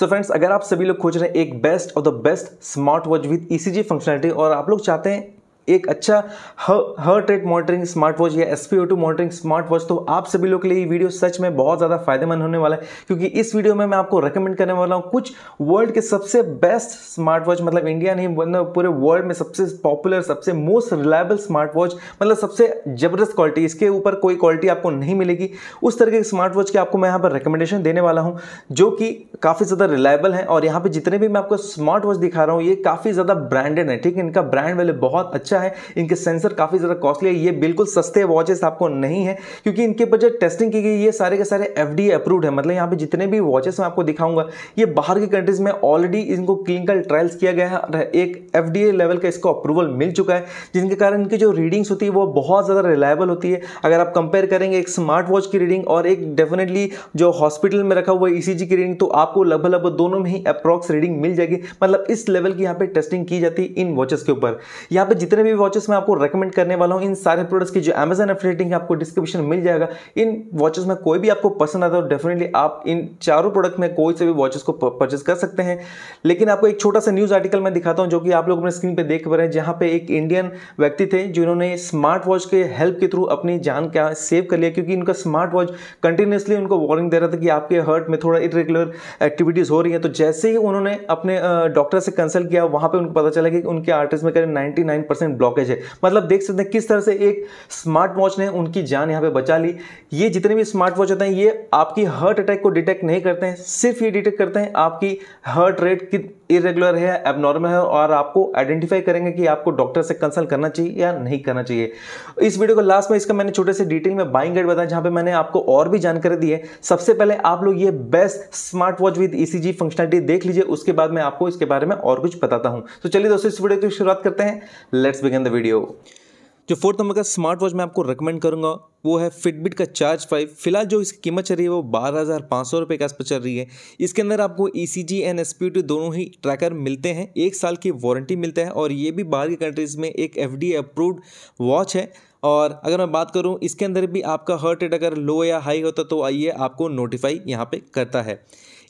So friends, अगर आप सभी लोग खोज रहे हैं एक बेस्ट और the best smart watch with ECG functionality और आप लोग चाहते हैं एक अच्छा heart rate monitoring smart watch या SPO2 मॉनिटरिंग स्मार्ट वॉच, तो आप सभी लोग के लिए ये वीडियो सच में बहुत ज़्यादा फायदेमंद होने वाला है, क्योंकि इस वीडियो में मैं आपको रेकमेंड करने वाला हूँ कुछ वर्ल्ड के सबसे बेस्ट स्मार्ट वॉच, मतलब इंडिया नहीं वरना पूरे वर्ल्ड में सबसे पॉपुलर, सबसे मोस्ट रिलायबल स्मार्ट वॉच, मतलब सबसे जबरदस्त क्वालिटी, इसके ऊपर कोई क्वालिटी आपको नहीं मिलेगी, उस तरह के स्मार्ट वॉच के आपको मैं यहाँ पर रिकमेंडेशन देने वाला हूँ जो कि काफ़ी ज़्यादा रिलायबल है। और यहाँ पर जितने भी मैं आपको स्मार्ट वॉच दिखा रहा हूँ ये काफ़ी ज़्यादा ब्रांडेड है, ठीक है, इनका ब्रांड वैल्यू बहुत अच्छा है, इनके सेंसर काफी ज्यादा कॉस्टली है, ये बिल्कुल सस्ते वॉचेस आपको नहीं है क्योंकि इनके पर जो टेस्टिंग की गई ये सारे के सारे FDA अप्रूव्ड है। मतलब यहाँ पे जितने भी वॉचेस मैं आपको दिखाऊंगा ये बाहर की कंट्रीज में ऑलरेडी इनको क्लिनिकल ट्रायल्स किया गया है और एक FDA लेवल का इसको अप्रूवल मिल चुका है, जिनके कारण इनकी जो रीडिंग्स होती है वो बहुत ज्यादा रिलायबल होती है। अगर आप कंपेयर करेंगे एक स्मार्ट वॉच की रीडिंग और एक डेफिनेटली जो हॉस्पिटल में रखा हुआ ECG की रीडिंग, तो आपको लगभग दोनों में ही अप्रॉक्स रीडिंग मिल जाएगी, मतलब इस लेवल की यहाँ पे टेस्टिंग की जाती है इन वॉचेस के ऊपर। यहाँ पे जितने भी वॉचेस मैं आपको रेकमेंड करने वाला हूँ इन सारे प्रोडक्ट्स की जो Amazon एफिलिएट लिंक आपको डिस्क्रिप्शन मिल जाएगा, इन वॉचेस में कोई भी आपको पसंद आता है डेफिनेटली आप इन चारों प्रोडक्ट में कोई से भी वॉचेस को परचेस कर सकते हैं। लेकिन आपको एक छोटा सा न्यूज़ आर्टिकल मैं दिखाता हूँ जो कि आप लोग अपने स्क्रीन पर देख पा रहे हैं, जहाँ पे एक इंडियन व्यक्ति थे जिन्होंने स्मार्ट वॉच के हेल्प के थ्रू अपनी जान क्या सेव कर लिया, क्योंकि उनका स्मार्ट वॉच कंटिन्यूसली उनको वार्निंग दे रहा था कि आपके हार्ट में थोड़ा इरेगुलर एक्टिविटीज़ हो रही है। तो जैसे ही उन्होंने अपने डॉक्टर से कंसल्ट किया वहाँ पर उनको पता चला कि उनके आर्टरीज में करीब 99% ब्लॉकेज है। मतलब देख सकते हैं किस तरह से एक स्मार्ट वॉच ने उनकी जान यहाँ पे बचा ली। ये जितने भी स्मार्ट वॉच होते हैं ये आपकी हार्ट अटैक को डिटेक्ट नहीं करते हैं, सिर्फ ये डिटेक्ट करते हैं आपकी हार्ट रेट की इरेगुलर है, एबनॉर्मल है, और आपको आइडेंटिफाई करेंगे कि आपको डॉक्टर से कंसल्ट करना चाहिए या नहीं करना चाहिए। इस वीडियो को लास्ट में इसका मैंने छोटे से डिटेल में बाइंग गाइड बताया जहां पे मैंने आपको और भी जानकारी दी है। सबसे पहले आप लोग ये best smart watch with ECG functionality देख लीजिए, उसके बाद मैं आपको इसके बारे में और कुछ बताता हूं। तो चलिए दोस्तों इस वीडियो की शुरुआत करते हैं, लेट्स बिगिन द वीडियो। जो 4th नंबर का स्मार्ट वॉच मैं आपको रेकमेंड करूंगा वो है फिटबिट का चार्ज 5। फिलहाल जो इसकी कीमत चल रही है वो 12,500 रुपये के आसपास चल रही है। इसके अंदर आपको ECG एंड SPO2 दोनों ही ट्रैकर मिलते हैं, 1 साल की वारंटी मिलता है और ये भी बाहर की कंट्रीज़ में एक FDA अप्रूव्ड वॉच है। और अगर मैं बात करूं इसके अंदर भी आपका हार्ट रेट अगर लो या हाई होता तो ये आपको नोटिफाई यहाँ पे करता है।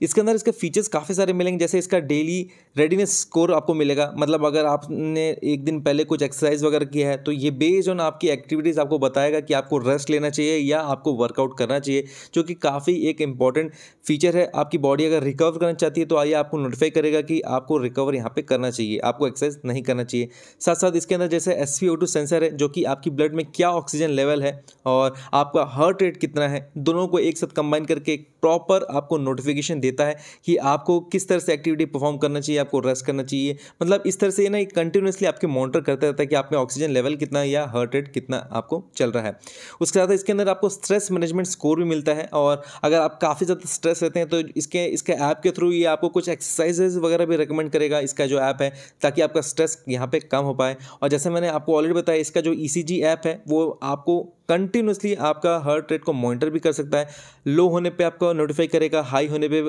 इसके अंदर इसके फीचर्स काफ़ी सारे मिलेंगे, जैसे इसका डेली रेडीनेस स्कोर आपको मिलेगा, मतलब अगर आपने एक दिन पहले कुछ एक्सरसाइज वगैरह किया है तो ये बेस्ड ऑन आपकी एक्टिविटीज़ आपको बताएगा कि आपको रेस्ट लेना चाहिए या आपको वर्कआउट करना चाहिए, जो कि काफ़ी एक इंपॉर्टेंट फीचर है। आपकी बॉडी अगर रिकवर करना चाहती है तो ये आपको नोटिफाई करेगा कि आपको रिकवर यहाँ पर करना चाहिए, आपको एक्सरसाइज नहीं करना चाहिए। साथ साथ इसके अंदर जैसे SPO2 सेंसर है जो कि आपकी ब्लड में क्या ऑक्सीजन लेवल है और आपका हार्ट रेट कितना है, दोनों को एक साथ कंबाइन करके प्रॉपर आपको नोटिफिकेशन देता है कि आपको किस तरह से एक्टिविटी परफॉर्म करना चाहिए, आपको रेस्ट करना चाहिए। मतलब इस तरह से ना कंटिन्यूसली आपके मॉनिटर करता रहता है कि आपका ऑक्सीजन लेवल कितना या हार्ट रेट कितना आपको चल रहा है। उसके साथ इसके अंदर आपको स्ट्रेस मैनेजमेंट स्कोर भी मिलता है और अगर आप काफ़ी ज़्यादा स्ट्रेस रहते हैं तो इसके ऐप के थ्रू ये आपको कुछ एक्सरसाइजेज वगैरह भी रिकमेंड करेगा, इसका जो ऐप है, ताकि आपका स्ट्रेस यहाँ पर कम हो पाए। और जैसे मैंने आपको ऑलरेडी बताया इसका जो ECG ऐप है वो आपको कंटिन्यूसली आपका हार्ट रेट को मॉनिटर भी कर सकता है। लो होने पे आपको नोटिफाई करेगा, हाई होने पे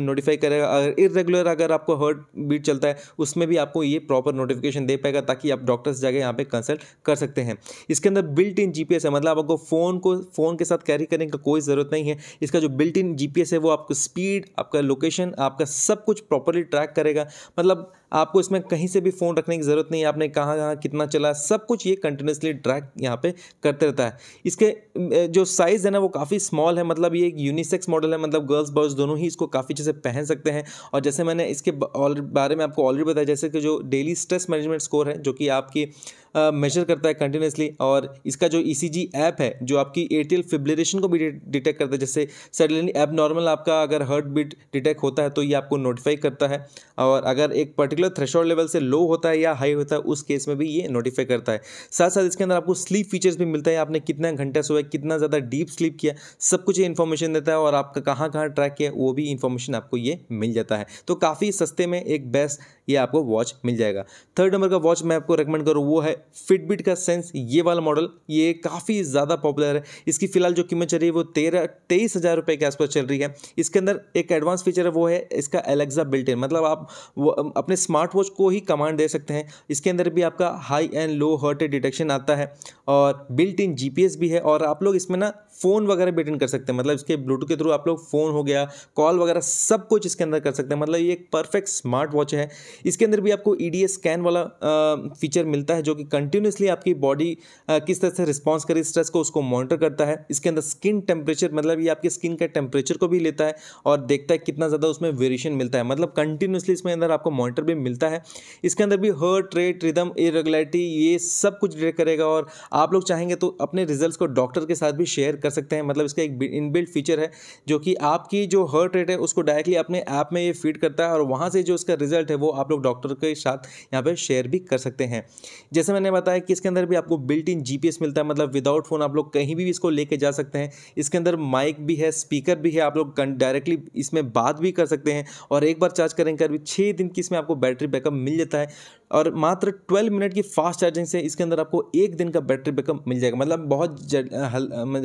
नोटिफाई करेगा, अगर इरेगुलर अगर आपको हार्ट बीट चलता है उसमें भी आपको ये प्रॉपर नोटिफिकेशन दे पाएगा, ताकि आप डॉक्टर से जाकर यहाँ पे कंसल्ट कर सकते हैं। इसके अंदर बिल्ट इन GPS है, मतलब आपको फ़ोन के साथ कैरी करने का कोई ज़रूरत नहीं है। इसका जो बिल्ट इन GPS है वो आपको स्पीड, आपका लोकेशन, आपका सब कुछ प्रॉपरली ट्रैक करेगा, मतलब आपको इसमें कहीं से भी फ़ोन रखने की ज़रूरत नहीं है, आपने कहाँ कितना चला सब कुछ ये कंटिन्यूसली ट्रैक यहाँ पे करते रहता है। इसके जो साइज़ है ना वो काफ़ी स्मॉल है, मतलब ये एक यूनिसेक्स मॉडल है, मतलब गर्ल्स बॉयज़ दोनों ही इसको काफ़ी अच्छे से पहन सकते हैं। और जैसे मैंने इसके बारे में आपको ऑलरेडी बताया, जैसे कि जो डेली स्ट्रेस मैनेजमेंट स्कोर है जो कि आपकी मेजर करता है कंटिन्यूसली, और इसका जो ECG ऐप है जो आपकी एट्रियल फिब्रिलेशन को भी डिटेक्ट करता है, जैसे सडनली एबनॉर्मल आपका अगर हार्ट बीट डिटेक्ट होता है तो ये आपको नोटिफाई करता है, और अगर एक पर्टिकुलर थ्रेशोल्ड लेवल से लो होता है या हाई होता है उस केस में भी ये नोटिफाई करता है। साथ साथ इसके अंदर आपको स्लीप फीचर्स भी मिलता है, आपने कितना घंटा सोया, कितना ज़्यादा डीप स्लीप किया, सब कुछ ये इन्फॉर्मेशन देता है, और आपका कहाँ कहाँ ट्रैक किया वो भी इन्फॉर्मेशन आपको ये मिल जाता है। तो काफ़ी सस्ते में एक बेस्ट ये आपको वॉच मिल जाएगा। 3rd नंबर का वॉच मैं आपको रिकमेंड करूँ वो है फिटबिट का सेंस, ये वाला मॉडल ये काफ़ी ज़्यादा पॉपुलर है। इसकी फ़िलहाल जो कीमत चल रही है वो 23,000 रुपये के आसपास चल रही है। इसके अंदर एक एडवांस फीचर है, वो है इसका एलेक्सा बिल्ट इन, मतलब आप अपने स्मार्ट वॉच को ही कमांड दे सकते हैं। इसके अंदर भी आपका high and low heart rate detection आता है और बिल्ट इन GPS भी है। और आप लोग इसमें ना फ़ोन वगैरह भी अटेंड कर सकते हैं, मतलब इसके ब्लूटूथ के थ्रू आप लोग फ़ोन हो गया, कॉल वगैरह सब कुछ इसके अंदर कर सकते हैं। मतलब ये एक परफेक्ट स्मार्ट वॉच है। इसके अंदर भी आपको EDS स्कैन वाला फीचर मिलता है, जो कि कंटिन्यूसली आपकी बॉडी किस तरह से रिस्पॉन्स करे स्ट्रेस को, उसको मॉनिटर करता है। इसके अंदर स्किन टेम्परेचर, मतलब ये आपकी स्किन का टेम्परेचर को भी लेता है और देखता है कितना ज़्यादा उसमें वेरिएशन मिलता है, मतलब कंटिन्यूसली इसमें अंदर आपको मॉनिटर भी मिलता है। इसके अंदर भी हार्ट रेट, रिदम, इरेगुलरिटी, ये सब कुछ डिटेक्ट करेगा। और आप लोग चाहेंगे तो अपने रिजल्ट्स को डॉक्टर के साथ भी शेयर कर सकते हैं, मतलब इसका एक इनबिल्ट फीचर है जो कि आपकी जो हार्ट रेट है उसको डायरेक्टली अपने ऐप में ये फीड करता है और वहाँ से जो उसका रिजल्ट है वो आप लोग डॉक्टर के साथ यहाँ पे शेयर भी कर सकते हैं। जैसे मैंने बताया कि इसके अंदर भी आपको बिल्ट इन GPS मिलता है, मतलब विदाउट फ़ोन आप लोग कहीं भी इसको लेके जा सकते हैं। इसके अंदर माइक भी है, स्पीकर भी है, आप लोग डायरेक्टली इसमें बात भी कर सकते हैं। और एक बार चार्ज करने के बाद 6 दिन की इसमें आपको बैटरी बैकअप मिल जाता है और मात्र 12 मिनट की फास्ट चार्जिंग से इसके अंदर आपको 1 दिन का बैटरी बैकअप मिल जाएगा। मतलब बहुत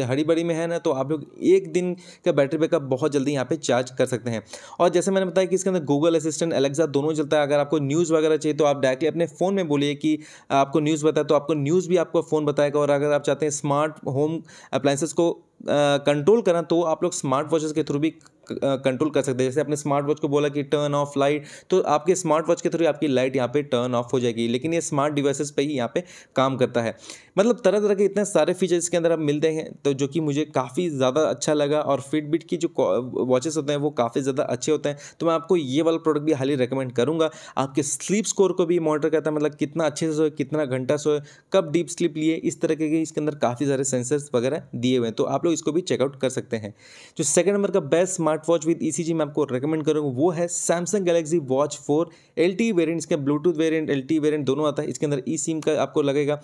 हड़ी बड़ी में है ना, तो आप लोग 1 दिन का बैटरी बैकअप बहुत जल्दी यहाँ पे चार्ज कर सकते हैं। और जैसे मैंने बताया कि इसके अंदर गूगल असिस्टेंट, एलेक्सा दोनों चलता है। अगर आपको न्यूज़ वगैरह चाहिए तो आप डायरेक्टली अपने फ़ोन में बोलिए कि आपको न्यूज़ बताए, तो आपको न्यूज़ भी आपको फ़ोन बताएगा। और अगर आप चाहते हैं स्मार्ट होम अप्लाइंसेस को कंट्रोल करना, तो आप लोग स्मार्ट वॉचेस के थ्रू भी कंट्रोल कर सकते हैं। जैसे आपने स्मार्ट वॉच को बोला कि टर्न ऑफ लाइट, तो आपके स्मार्ट वॉच के थ्रू आपकी लाइट यहाँ पे टर्न ऑफ हो जाएगी, लेकिन ये स्मार्ट डिवाइसेस पे ही यहाँ पे काम करता है। मतलब तरह तरह के इतने सारे फीचर्स के अंदर आप मिलते हैं, तो जो कि मुझे काफ़ी ज़्यादा अच्छा लगा। और फिटबिट की जो वॉचेस होते हैं वो काफ़ी ज़्यादा अच्छे होते हैं, तो मैं आपको ये वाला प्रोडक्ट भी हाईली रिकमेंड करूँगा। आपके स्लीप स्कोर को भी मॉनिटर करता है, मतलब कितना अच्छे से सोए, कितना घंटा सोए, कब डीप स्लीप लिए, इस तरह के इसके अंदर काफ़ी सारे सेंसर्स वगैरह दिए हुए हैं, तो आप लोग इसको भी चेकआउट कर सकते हैं। जो सेकंड नंबर का best smart watch with ECG मैं आपको रेकमेंड करूँगा वो है Samsung Galaxy watch 4 LTE variant. इसका ब्लूटूथ वेरिएंट, LTE वेरिएंट दोनों आता है। इसके अंदर eSIM का आपको लगेगा।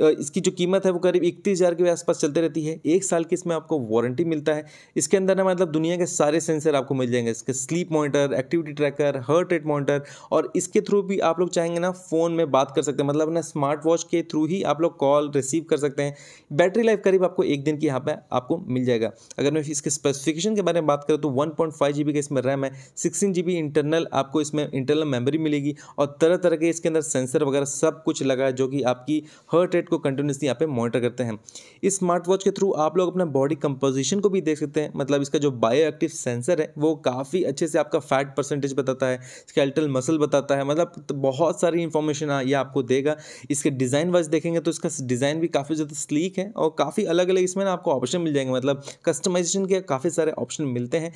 इसकी जो कीमत है वो करीब 31,000 के आसपास चलते रहती है। 1 साल की इसमें आपको वारंटी मिलता है। इसके अंदर ना मतलब दुनिया के सारे सेंसर आपको मिल जाएंगे, इसके sleep monitor, activity tracker, heart rate monitor, और इसके थ्रू भी आप लोग चाहेंगे ना फ़ोन में बात कर सकते हैं, मतलब ना स्मार्ट वॉच के थ्रू ही आप लोग कॉल रिसीव कर सकते हैं। बैटरी लाइफ करीब आपको 1 दिन की यहाँ पर आपको मिल जाएगा। अगर मैं इसके स्पेसिफिकेशन के बारे में बात करूँ तो 1.5 GB का इसमें रैम है, 16 GB इंटरनल आपको इसमें इंटरनल मेमोरी मिलेगी और तरह तरह के इसके अंदर सेंसर वगैरह सब कुछ लगा है जो कि आपकी हार्ट रेट को कंटिन्यूसली यहाँ पे मॉनिटर करते हैं। इस स्मार्ट वॉच के थ्रू आप लोग अपना बॉडी कंपोजिशन को भी देख सकते हैं, मतलब इसका जो बायो एक्टिव सेंसर है वो काफ़ी अच्छे से आपका फैट परसेंटेज बताता है, स्केलेटल मसल बताता है, मतलब तो बहुत सारी इंफॉर्मेशन यह आपको देगा। इसके डिज़ाइन वाइज देखेंगे तो इसका डिज़ाइन भी काफ़ी ज़्यादा स्लीक है और काफ़ी अलग अलग इसमें आपको ऑप्शन मिल जाएंगे, मतलब कस्टमाइजेशन के काफ़ी सारे ऑप्शन मिलते हैं।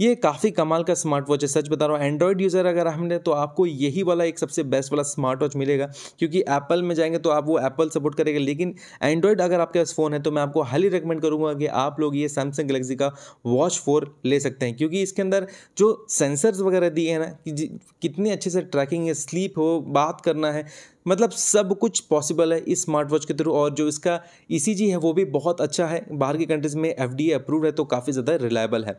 ये काफ़ी कमाल का स्मार्ट वॉच है, सच बता रहा हूँ। एंड्रॉयड यूज़र अगर हमने तो आपको यही वाला एक सबसे बेस्ट वाला स्मार्ट वॉच मिलेगा, क्योंकि एप्पल में जाएंगे तो आप वो एप्पल सपोर्ट करेगा, लेकिन एंड्रॉयड अगर आपके पास फ़ोन है तो मैं आपको हाईली रिकमेंड करूँगा कि आप लोग ये सैमसंग गैलेक्सी का वॉच 4 ले सकते हैं, क्योंकि इसके अंदर जो सेंसर्स वगैरह दिए हैं ना कि कितने अच्छे से ट्रैकिंग है, स्लीप हो, बात करना है, मतलब सब कुछ पॉसिबल है इस स्मार्ट वॉच के थ्रू। और जो इसका ECG है वो भी बहुत अच्छा है, बाहर की कंट्रीज़ में FDA अप्रूव्ड है, तो काफ़ी ज़्यादा रिलायबल है।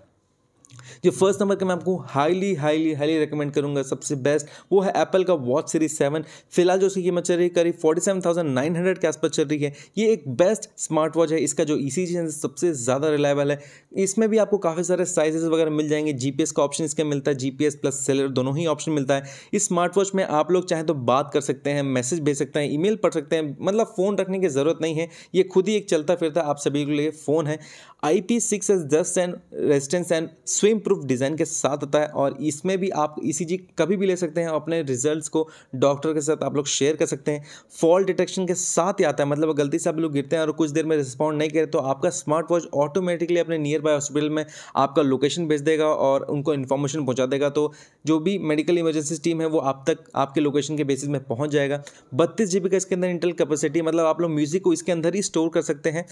जो फर्स्ट नंबर का मैं आपको हाईली रिकमेंड करूंगा सबसे बेस्ट, वो है एप्पल का वॉच सीरीज 7। फिलहाल जो उसकी कीमत चल रही है करीब 47,900 के आसपास चल रही है। ये एक बेस्ट स्मार्ट वॉच है, इसका जो ECG है सबसे ज़्यादा रिलायबल है। इसमें भी आपको काफ़ी सारे साइजेस वगैरह मिल जाएंगे, GPS का ऑप्शन इसका मिलता है, GPS प्लस सेलर दोनों ही ऑप्शन मिलता है। इस स्मार्ट वॉच में आप लोग चाहें तो बात कर सकते हैं, मैसेज भेज सकते हैं, ईमेल पढ़ सकते हैं, मतलब फ़ोन रखने की ज़रूरत नहीं है, ये खुद ही एक चलता फिरता आप सभी के लिए फ़ोन है। IP6 dust and resistance and swim proof design के साथ आता है और इसमें भी आप ECG कभी भी ले सकते हैं और अपने रिजल्ट्स को डॉक्टर के साथ आप लोग शेयर कर सकते हैं। फॉल्ट डिटेक्शन के साथ ही आता है, मतलब गलती से आप लोग गिरते हैं और कुछ देर में रिस्पॉन्ड नहीं करें तो आपका स्मार्ट वॉच ऑटोमेटिकली अपने नियर बाय हॉस्पिटल में आपका लोकेशन भेज देगा और उनको इन्फॉर्मेशन पहुँचा देगा, तो जो भी मेडिकल इमरजेंसी टीम है वो आप तक आपके लोकेशन के बेसिस में पहुँच जाएगा। 32 GB का इसके अंदर इंटरनल कैपेसिटी, मतलब आप लोग म्यूजिक को इसके अंदर ही स्टोर कर सकते हैं।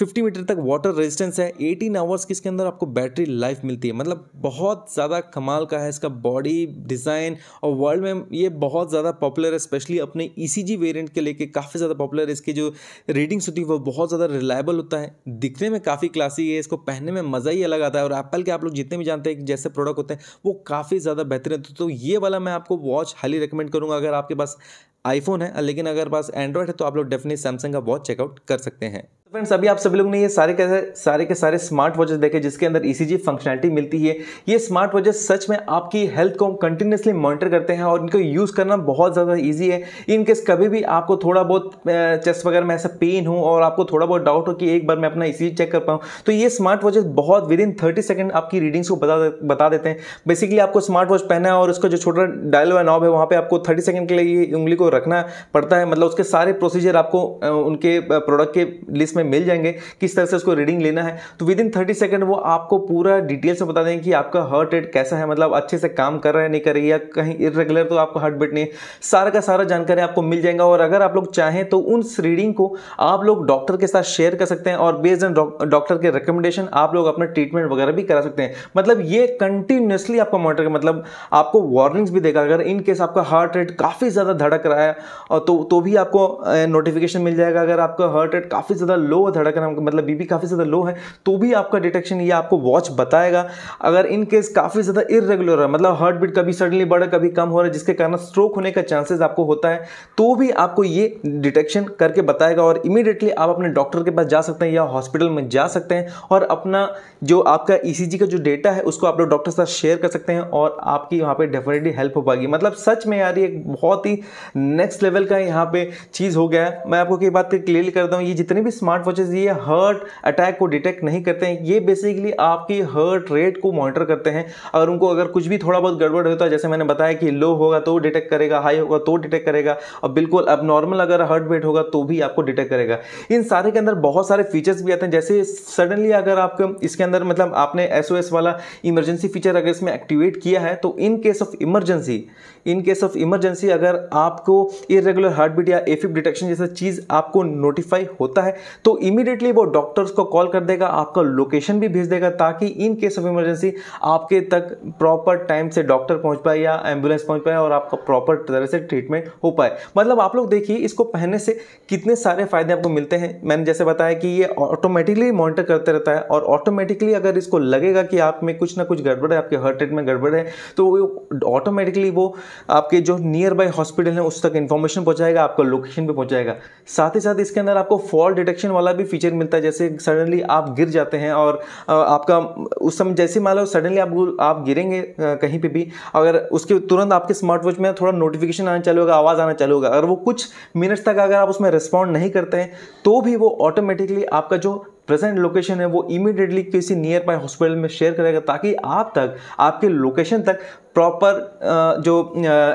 50 मीटर तक वाटर रेजिस्टेंस है। 18 आवर्स की इसके अंदर आपको बैटरी लाइफ मिलती है, मतलब बहुत ज़्यादा कमाल का है इसका बॉडी डिज़ाइन और वर्ल्ड में ये बहुत ज़्यादा पॉपुलर है, स्पेशली अपने ECG वेरिएंट के लेके काफ़ी ज़्यादा पॉपुलर है। इसकी जो रीडिंग्स होती है वो बहुत ज़्यादा रिलायबल होता है, दिखने में काफ़ी क्लासी है, इसको पहनने में मज़ा ही अलग आता है। और एप्पल के आप लोग जितने भी जानते हैं कि जैसे प्रोडक्ट होते हैं वो काफ़ी ज़्यादा बेहतरीन होते हैं, तो ये वाला मैं आपको वॉच हाईली रिकमेंड करूँगा। अगर आपके पास आईफोन है, लेकिन अगर पास एंड्रॉयड है तो आप लोग डेफिनेटली सैमसंग का वॉच चेकआउट कर सकते हैं। तो फ्रेंड्स अभी आप सभी लोग ने ये सारे के सारे स्मार्ट वॉचेस देखे जिसके अंदर ECG फंक्शनैलिटी मिलती है। ये स्मार्ट वॉचेस सच में आपकी हेल्थ को कंटिन्यूसली मॉनिटर करते हैं और इनको यूज़ करना बहुत ज़्यादा ईजी है। इनकेस कभी भी आपको थोड़ा बहुत चेस्ट वगैरह में ऐसा पेन हो और आपको थोड़ा बहुत डाउट हो कि एक बार मैं अपना ECG चेक कर पाऊँ, तो ये स्मार्ट वॉचेस बहुत विदिन 30 सेकेंड आपकी रीडिंग्स को बता देते हैं। बेसिकली आपको स्मार्ट वॉच पहना है और उसका जो छोटा डायल वाला नॉब है वहाँ पर आपको 30 सेकेंड के लिए ये उंगली को रखना पड़ता है। मतलब उसके सारे प्रोसीजर आपको उनके प्रोडक्ट के लिस्ट में मिल जाएंगे, किस तरह से उसको रीडिंग लेना है। तो विद इन 30 सेकंड वो आपको पूरा डिटेल से बता देंगे कि आपका हार्ट रेट कैसा है, मतलब अच्छे से काम कर रहा है नहीं कर रही, या कहीं इरेगुलर तो आपका हार्ट बीट नहीं, सारा का सारा जानकारी आपको मिल जाएगा। और अगर आप लोग चाहें तो उन रीडिंग को आप लोग डॉक्टर के साथ शेयर कर सकते हैं और बेस्ड ऑन डॉक्टर के रिकमेंडेशन आप लोग अपना ट्रीटमेंट वगैरह भी करा सकते हैं। मतलब ये कंटिन्यूसली आपका मॉनिटर, मतलब आपको वार्निंग्स भी देगा। अगर इन केस आपका हार्ट रेट काफ़ी ज़्यादा धड़क रहा है तो भी आपको नोटिफिकेशन मिल जाएगा। अगर आपका हार्ट रेट काफ़ी ज़्यादा लो धड़कन, मतलब बीपी काफी ज्यादा लो है, तो भी आपका डिटेक्शन ये आपको वॉच बताएगा। अगर इन केस काफी ज्यादा इरेगुलर है, मतलब हार्ट बीट कभी सडनली बढ़ कभी कम हो रहा है जिसके कारण स्ट्रोक होने का चांसेस आपको होता है, तो भी आपको ये डिटेक्शन करके बताएगा और इमीडिएटली आप अपने डॉक्टर के पास जा सकते हैं या हॉस्पिटल में जा सकते हैं और अपना जो आपका ECG का जो डेटा है उसको आप लोग डॉक्टर के साथ शेयर कर सकते हैं और आपकी यहाँ पे डेफिनेटली हेल्प हो पाएगी। मतलब सच में यार ये बहुत ही नेक्स्ट लेवल का यहाँ पे चीज हो गया है। मैं आपको कई बात क्लियर करता हूँ, ये जितने भी स्मार्ट वॉचेस ये हार्ट अटैक को डिटेक्ट नहीं करते हैं, ये बेसिकली आपकी हार्ट रेट को मॉनिटर करते हैं। और उनको अगर कुछ भी थोड़ा बहुत गड़बड़ होता है, जैसे मैंने बताया कि लो होगा तो डिटेक्ट करेगा, हाई होगा तो डिटेक्ट करेगा, और बिल्कुल अब नॉर्मल अगर हार्ट बीट होगा तो भी आपको डिटेक्ट करेगा। इन सारे के अंदर बहुत सारे फीचर्स भी आते हैं, जैसे सडनली अगर आपको इसके अंदर मतलब आपने SOS वाला इमरजेंसी फीचर अगर इसमें एक्टिवेट किया है तो इन केस ऑफ इमरजेंसी अगर आपको इरेगुलर हार्ट बीट या AFib डिटेक्शन जैसा चीज़ आपको नोटिफाई होता है तो इमीडिएटली वो डॉक्टर्स को कॉल कर देगा, आपका लोकेशन भी भेज देगा ताकि इन केस ऑफ इमरजेंसी आपके तक प्रॉपर टाइम से डॉक्टर पहुंच पाए या एम्बुलेंस पहुंच पाए और आपका प्रॉपर तरह से ट्रीटमेंट हो पाए। मतलब आप लोग देखिए इसको पहनने से कितने सारे फायदे आपको मिलते हैं। मैंने जैसे बताया कि ये ऑटोमेटिकली मॉनिटर करते रहता है और ऑटोमेटिकली अगर इसको लगेगा कि आप में कुछ ना कुछ गड़बड़ है, आपके हार्ट रेट में गड़बड़ है, तो ऑटोमेटिकली वो आपके जो नियर बाई हॉस्पिटल है उस तक इंफॉर्मेशन पहुंचाएगा, आपका लोकेशन पर पहुंचाएगा। साथ ही साथ इसके अंदर आपको फॉल डिटेक्शन वाला भी फीचर मिलता है, जैसे सडनली आप गिर जाते हैं और आपका उस समय जैसे मान लो सडनली आप गिरेंगे कहीं पे भी, अगर उसके तुरंत आपके स्मार्ट वॉच में थोड़ा नोटिफिकेशन आना चालू होगा, आवाज़ आना चालू होगा। अगर वो कुछ मिनट्स तक अगर आप उसमें रिस्पॉन्ड नहीं करते हैं तो भी वो ऑटोमेटिकली आपका जो प्रेजेंट लोकेशन है वो इमीडिएटली किसी नियर बाय हॉस्पिटल में शेयर करेगा ताकि आप तक आपके लोकेशन तक प्रॉपर जो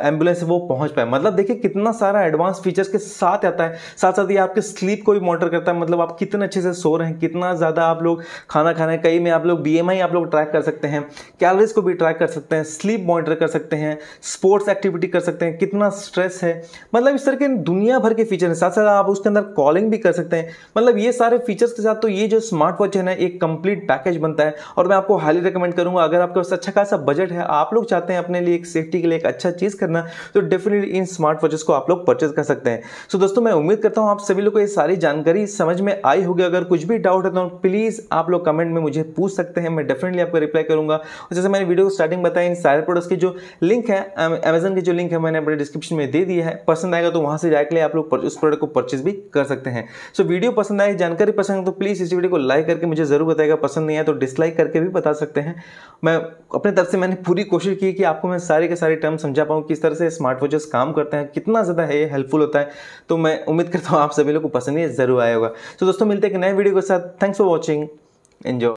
एम्बुलेंस है वो पहुंच पाए। मतलब देखिए कितना सारा एडवांस फीचर्स के साथ आता है। साथ साथ ये आपके स्लीप को भी मॉनिटर करता है, मतलब आप कितने अच्छे से सो रहे हैं, कितना ज़्यादा आप लोग खाना खा रहे हैं, कई में आप लोग BMI आप लोग ट्रैक कर सकते हैं, कैलोरीज को भी ट्रैक कर सकते हैं, स्लीप मॉनिटर कर सकते हैं, स्पोर्ट्स एक्टिविटी कर सकते हैं, कितना स्ट्रेस है, मतलब इस तरह के दुनिया भर के फीचर हैं। साथ साथ आप उसके अंदर कॉलिंग भी कर सकते हैं। मतलब ये सारे फीचर्स के साथ तो ये जो स्मार्ट वॉच है ना एक कंप्लीट पैकेज बनता है और मैं आपको हाईली रिकमेंड करूँगा। अगर आपके पास अच्छा खासा बजट है, आप लोग चाहते हैं अपने लिए एक सेफ्टी के लिए एक अच्छा चीज़ करना, तो डेफिनेटली इन स्मार्ट वॉचेस को आप लोग परचेज कर सकते हैं। सो दोस्तों मैं उम्मीद करता हूँ आप सभी लोग को ये सारी जानकारी समझ में आई होगी। अगर कुछ भी डाउट है तो प्लीज़ आप लोग कमेंट में मुझे पूछ सकते हैं, मैं डेफिनेटली आपको रिप्लाई करूँगा। और जैसे मैंने वीडियो को स्टार्टिंग बताया, इन सारे प्रोडक्ट्स की जो लिंक है अमेजन की जो लिंक है मैंने अपने डिस्क्रिप्शन में दे दिया है, पसंद आएगा तो वहाँ से डायरेक्टली आप लोग उस प्रोडक्ट को परचेज भी कर सकते हैं। सो वीडियो पसंद आए, जानकारी पसंद आए तो प्लीज़ इस वीडियो को लाइक करके मुझे जरूर बताएगा, पसंद नहीं आया तो डिसलाइक करके भी बता सकते हैं। मैं अपने तरफ से मैंने पूरी कोशिश की कि आपको मैं सारे के सारे टर्म समझा पाऊँ, किस तरह से स्मार्ट वॉचेस काम करते हैं, कितना ज़्यादा है हेल्पफुल होता है। तो मैं उम्मीद करता हूँ आप सभी लोग को पसंद ये जरूर आया होगा। तो दोस्तों मिलते हैं एक नए वीडियो के साथ। Thanks for watching, enjoy.